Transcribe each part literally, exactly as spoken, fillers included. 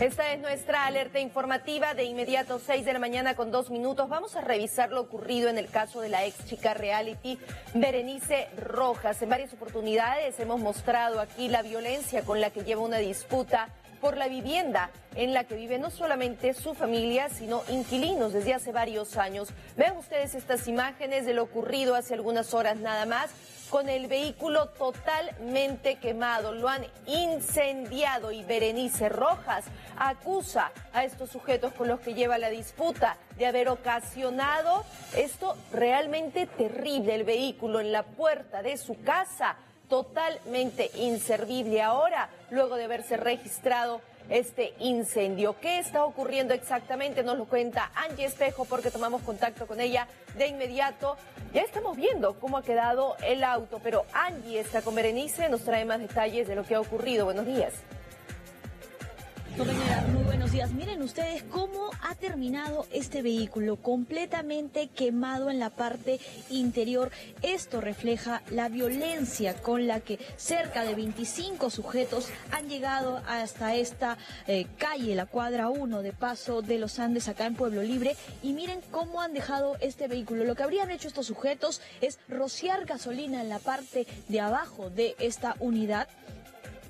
Esta es nuestra alerta informativa de inmediato, seis de la mañana con dos minutos. Vamos a revisar lo ocurrido en el caso de la ex chica reality Berenice Rojas. En varias oportunidades hemos mostrado aquí la violencia con la que lleva una disputa por la vivienda en la que vive no solamente su familia, sino inquilinos desde hace varios años. Vean ustedes estas imágenes de lo ocurrido hace algunas horas nada más, con el vehículo totalmente quemado, lo han incendiado y Berenice Rojas acusa a estos sujetos con los que lleva la disputa de haber ocasionado esto realmente terrible, el vehículo en la puerta de su casa, totalmente inservible ahora, luego de haberse registrado este incendio. ¿Qué está ocurriendo exactamente? Nos lo cuenta Angie Espejo porque tomamos contacto con ella de inmediato. Ya estamos viendo cómo ha quedado el auto, pero Angie está con Berenice, nos trae más detalles de lo que ha ocurrido. Buenos días. Muy buenos días. Miren ustedes cómo ha terminado este vehículo, completamente quemado en la parte interior. Esto refleja la violencia con la que cerca de veinticinco sujetos han llegado hasta esta eh, calle, la cuadra uno de Paso de los Andes, acá en Pueblo Libre. Y miren cómo han dejado este vehículo. Lo que habrían hecho estos sujetos es rociar gasolina en la parte de abajo de esta unidad,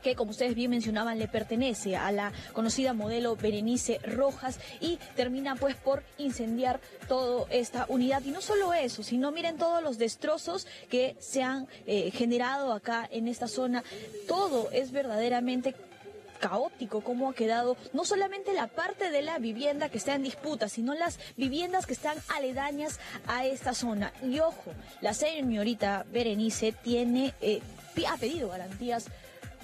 que como ustedes bien mencionaban le pertenece a la conocida modelo Berenice Rojas, y termina pues por incendiar toda esta unidad. Y no solo eso, sino miren todos los destrozos que se han eh, generado acá en esta zona. Todo es verdaderamente caótico, cómo ha quedado no solamente la parte de la vivienda que está en disputa, sino las viviendas que están aledañas a esta zona. Y ojo, la señorita Berenice tiene eh, ha pedido garantías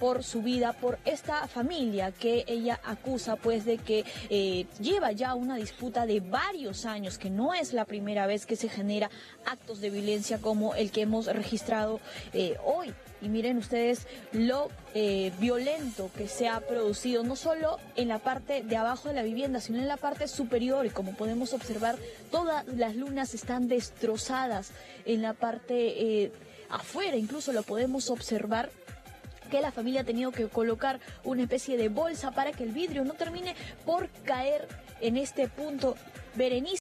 por su vida, por esta familia que ella acusa pues de que eh, lleva ya una disputa de varios años, que no es la primera vez que se genera actos de violencia como el que hemos registrado eh, hoy. Y miren ustedes lo eh, violento que se ha producido, no solo en la parte de abajo de la vivienda, sino en la parte superior. Y como podemos observar, todas las lunas están destrozadas en la parte eh, afuera, incluso lo podemos observar, que la familia ha tenido que colocar una especie de bolsa para que el vidrio no termine por caer en este punto. Berenice